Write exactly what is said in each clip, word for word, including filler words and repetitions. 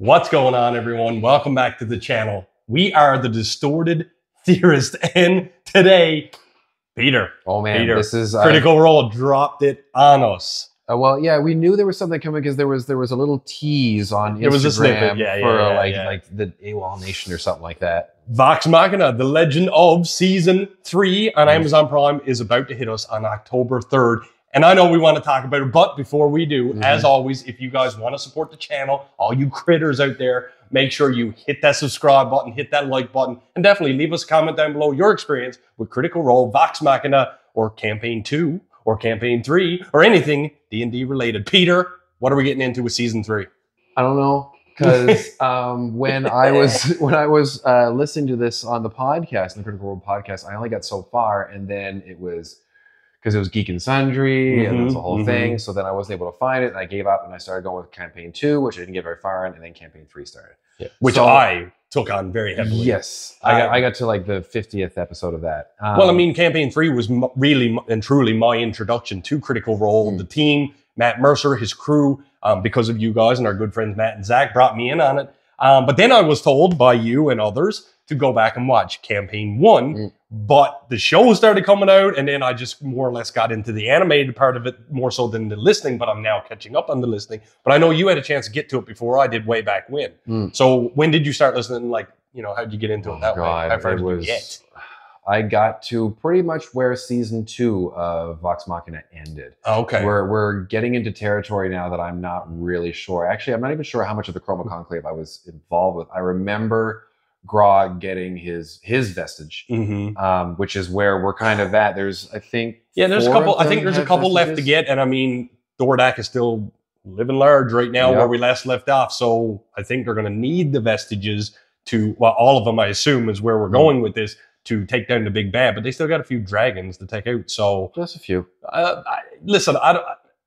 What's going on, everyone? Welcome back to the channel. We are the Distorted Theorists, and today, Peter. Oh man, Peter, this is Critical uh, Role dropped it on us. Uh, well, yeah, we knew there was something coming because there was there was a little tease on Instagram. It was a snippet, yeah, yeah, for yeah, like yeah. like the AWOL Nation or something like that. Vox Machina, The Legend of Season Three on Amazon Prime is about to hit us on October third. And I know we want to talk about it, but before we do, mm-hmm. as always, if you guys want to support the channel, all you critters out there, make sure you hit that subscribe button, hit that like button, and definitely leave us a comment down below your experience with Critical Role, Vox Machina, or Campaign two, or Campaign three, or anything D and D related. Peter, what are we getting into with Season three? I don't know, because um, when I was, when I was uh, listening to this on the podcast, the Critical Role podcast, I only got so far, and then it was... because it was Geek and Sundry, mm-hmm, and that's the whole mm-hmm. thing. So then I wasn't able to find it, and I gave up, and I started going with Campaign two, which I didn't get very far in, and then Campaign three started. Yeah. Which so, I took on very heavily. Yes. I got, I got to like the fiftieth episode of that. Um, well, I mean, Campaign three was m really and truly my introduction to Critical Role. Mm. The team, Matt Mercer, his crew, um, because of you guys and our good friends Matt and Zach, brought me in on it. Um, but then I was told by you and others to go back and watch Campaign one, mm. but the show started coming out, and then I just more or less got into the animated part of it more so than the listening, but I'm now catching up on the listening. But I know you had a chance to get to it before I did way back when. Mm. So when did you start listening? Like, you know, how did you get into oh it that God, way? How it was, get? I got to pretty much where season two of Vox Machina ended. Oh, okay. We're, we're getting into territory now that I'm not really sure. Actually, I'm not even sure how much of the Chroma Conclave I was involved with. I remember Grog getting his his vestige, mm-hmm. um, which is where we're kind of at. There's, I think, yeah, there's a couple. I think there's a couple vestiges left to get, and I mean, Dordak is still living large right now, yep, where we last left off. So I think they're going to need the vestiges to, well, all of them, I assume, is where we're going with this, to take down the big bad. But they still got a few dragons to take out. So just a few. Uh, I, listen, I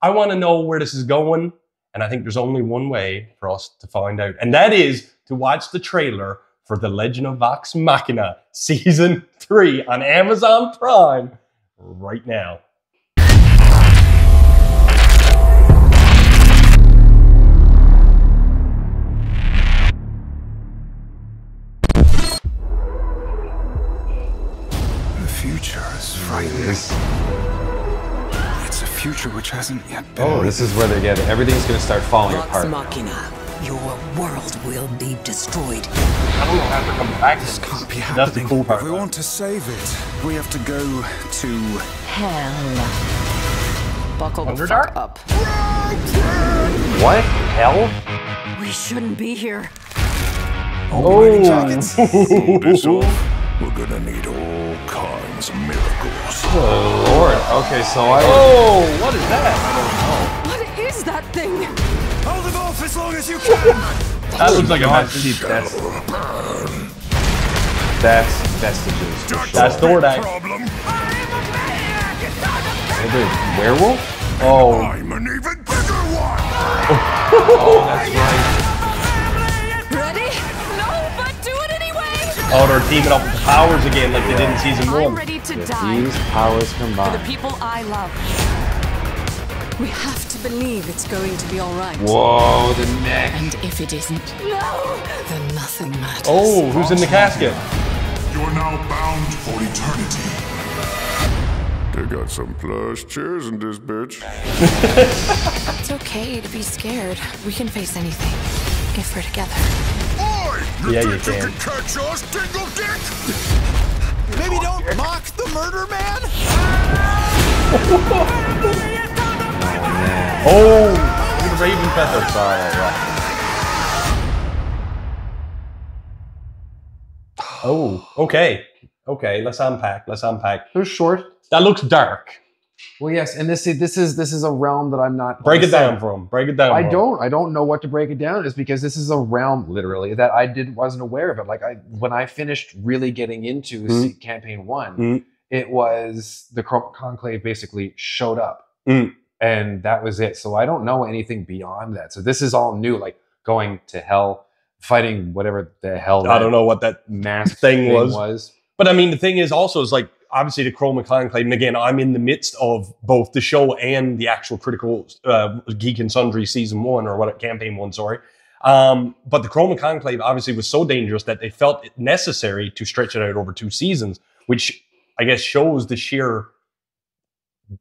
I want to know where this is going, and I think there's only one way for us to find out, and that is to watch the trailer for The Legend of Vox Machina Season three on Amazon Prime right now. The future is frightening. It's a future which hasn't yet been. Oh, this is where they get it. Everything's going to start falling Vox apart. Machina. Now. Your world will be destroyed. I don't know how to come back. This can't be happening. That's the cool part. If we want to save it, we have to go to hell. Buckle the fuck up. What? Hell? We shouldn't be here. Oh, oh. Dragons. We're gonna need all kinds of miracles. Oh Lord. Okay, so I. Oh, what is that? I don't know. What is that thing? Hold the golf as long as you can! That looks like a masterpiece. That's, that's vestiges. That's Thordak. Is it a werewolf? Oh. I'm an even bigger one! Oh, that's right. Ready? No, but do it anyway! Oh, they're teaming up with powers again like they did in season one. I'm ready to die. These powers combined. For the people I love. We have to believe it's going to be all right. Whoa, the neck. And if it isn't, no, then nothing matters. Oh, who's in the casket? You are now bound for eternity. They got some plush chairs in this bitch. It's okay to be scared. We can face anything if we're together. Boy, you yeah, think you can, you can catch us, dingle dick? Maybe don't mock the murder man. Oh, the raven feathers. Oh, okay. Okay, let's unpack. Let's unpack. They're short. That looks dark. Well, yes, and this is this is this is a realm that I'm not. Break it down for him. Break it down. I don't. I don't know what to break it down is because this is a realm literally that I didn't wasn't aware of it. Like I when I finished really getting into mm-hmm. campaign one, mm-hmm. it was the Conclave basically showed up. Mm. And that was it. So I don't know anything beyond that. So this is all new, like going to hell, fighting whatever the hell. I don't know what that mass thing, thing was. was. But I mean, the thing is also is like, obviously the Chroma Conclave, and again, I'm in the midst of both the show and the actual Critical uh, Geek and Sundry season one, or what, campaign one, sorry. Um, but the Chroma Conclave obviously was so dangerous that they felt it necessary to stretch it out over two seasons, which I guess shows the sheer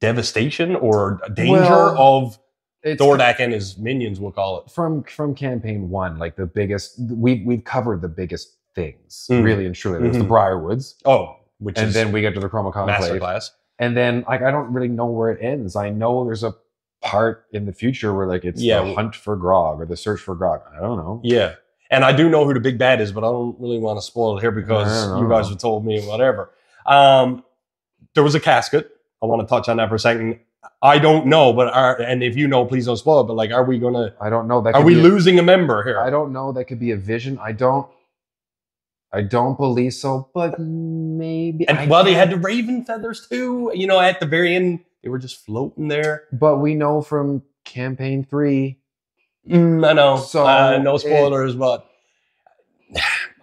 devastation or danger well, of Dordak and his minions, we'll call it. From from campaign one, like the biggest, we've, we've covered the biggest things, mm. really and truly. There's mm-hmm. the Briarwoods. Oh, which and is then we get to the Chroma Conclave. Masterclass. And then like I don't really know where it ends. I know there's a part in the future where like it's yeah. the hunt for Grog or the search for Grog. I don't know. Yeah. And I do know who the big bad is, but I don't really want to spoil it here because you guys have told me whatever. Um, there was a casket. I want to touch on that for a second. I don't know, but are, and if you know, please don't spoil it. But like, are we going to? I don't know. That could are we be losing a, a member here? I don't know. That could be a vision. I don't. I don't believe so, but maybe. And I well, they had the raven feathers too. You know, at the very end, they were just floating there. But we know from campaign three. Mm, I know. So uh, no spoilers, it, but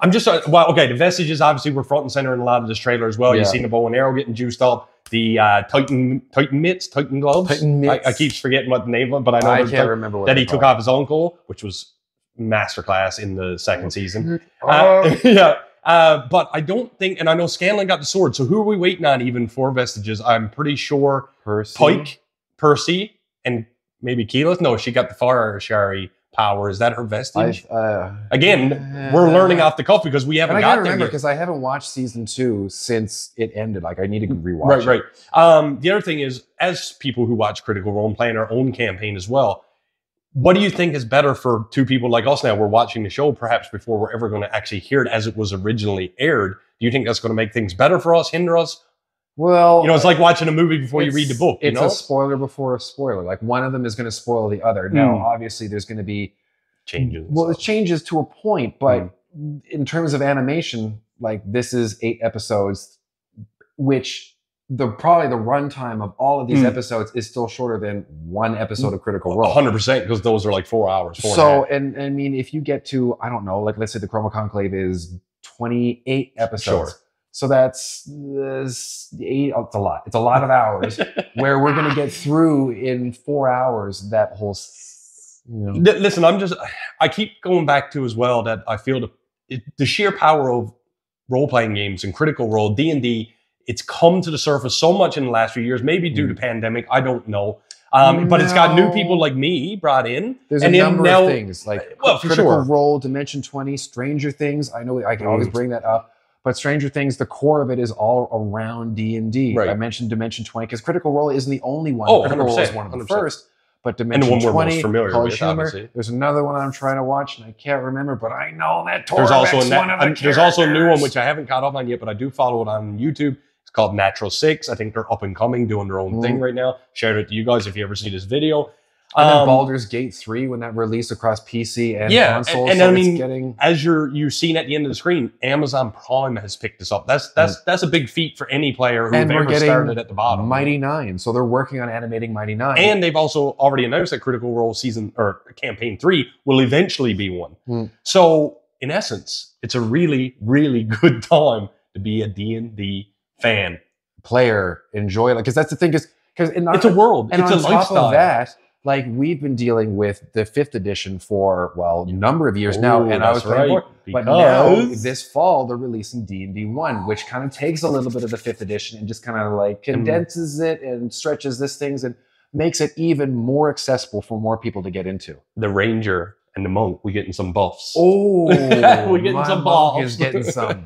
I'm just well. Okay, the vestiges obviously were front and center in a lot of this trailer as well. Yeah. You've seen the bow and arrow getting juiced up. The uh, Titan, Titan mitts, Titan gloves. Titan mitts. I, I keep forgetting what the name of, but I know I can't remember what that he took off his uncle, which was masterclass in the second season. Oh. Uh, yeah, uh, but I don't think, and I know Scanlan got the sword. So who are we waiting on even for vestiges? I'm pretty sure Percy. Pike, Percy, and maybe Keyleth. No, she got the fire shari power. Is that her vestige? I, uh, Again, uh, we're learning off the cuff because we haven't I got there because I haven't watched season two since it ended. Like I need to rewatch. Right, it. right. Um, the other thing is, as people who watch Critical Role and playing our own campaign as well, what do you think is better for two people like us now? We're watching the show perhaps before we're ever going to actually hear it as it was originally aired. Do you think that's going to make things better for us, hinder us? Well, you know, it's like watching a movie before you read the book. You it's know? a spoiler before a spoiler. Like one of them is going to spoil the other. Now, mm. obviously, there's going to be changes. Well, it changes to a point, but mm. in terms of animation, like this is eight episodes, which the probably the runtime of all of these mm. episodes is still shorter than one episode of Critical Role. one hundred percent, because those are like four hours. Four so, and, and I mean, if you get to, I don't know, like let's say the Chroma Conclave is twenty-eight episodes. Sure. So that's uh, eight, oh, it's a lot. It's a lot of hours where we're going to get through in four hours that whole... You know. Listen, I'm just... I keep going back to as well that I feel the, it, the sheer power of role-playing games and Critical Role, D and D, it's come to the surface so much in the last few years, maybe due mm. to pandemic, I don't know. Um, no. But it's got new people like me brought in. There's and a number now, of things, like well, Critical sure. Role, Dimension twenty, Stranger Things. I know I can mm. always bring that up. But Stranger Things, the core of it is all around D and D. Right. I mentioned Dimension twenty because Critical Role isn't the only one. Oh, Critical Role is one of the first. But Dimension and the one twenty, we're most familiar with, humor. Obviously. There's another one I'm trying to watch and I can't remember, but I know that Thordak also a one of the um, There's also a new one which I haven't caught up on yet, but I do follow it on YouTube. It's called Natural Six. I think they're up and coming, doing their own mm. thing right now. Shared it to you guys if you ever see this video. And then um, Baldur's Gate Three, when that released across P C and yeah, consoles, and, and so I mean, it's getting... as you're you've seen at the end of the screen, Amazon Prime has picked this up. That's that's mm. that's a big feat for any player who's ever started at the bottom. Mighty Nein, so they're working on animating Mighty Nein, and they've also already announced that Critical Role season or Campaign Three will eventually be one. Mm. So in essence, it's a really really good time to be a D and D fan, player, enjoy it because that's the thing is because it's a world, and it's on a top lifestyle. Of that, like we've been dealing with the fifth edition for well a number of years Ooh, now, and I was right. more, but now this fall they're releasing D and D one, which kind of takes a little bit of the fifth edition and just kind of like condenses mm. it and stretches this things and makes it even more accessible for more people to get into. The ranger and the monk, we're getting some buffs. Oh, we're getting some buffs. Getting some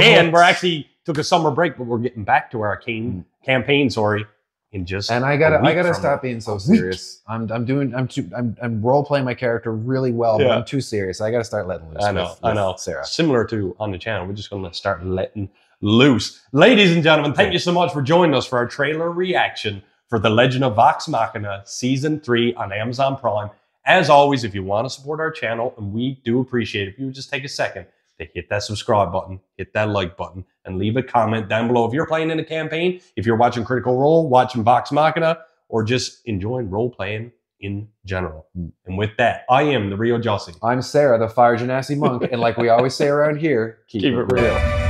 and we're actually took a summer break, but we're getting back to our mm. campaign. Sorry. And just and I gotta I gotta stop it. being so serious. I'm I'm doing I'm too I'm I'm role playing my character really well, yeah. but I'm too serious. I gotta start letting loose. I know, with, I know, Sarah. Similar to on the channel, we're just gonna start letting loose. Ladies and gentlemen, thank you so much for joining us for our trailer reaction for The Legend of Vox Machina season three on Amazon Prime. As always, if you want to support our channel, and we do appreciate it, if you would just take a second to hit that subscribe button, hit that like button, and leave a comment down below if you're playing in a campaign, if you're watching Critical Role, watching Vox Machina, or just enjoying role-playing in general. And with that, I am The Reel Jussy. I'm Sarah, the Fire Genasi monk, and like we always say around here, keep, keep it real. real.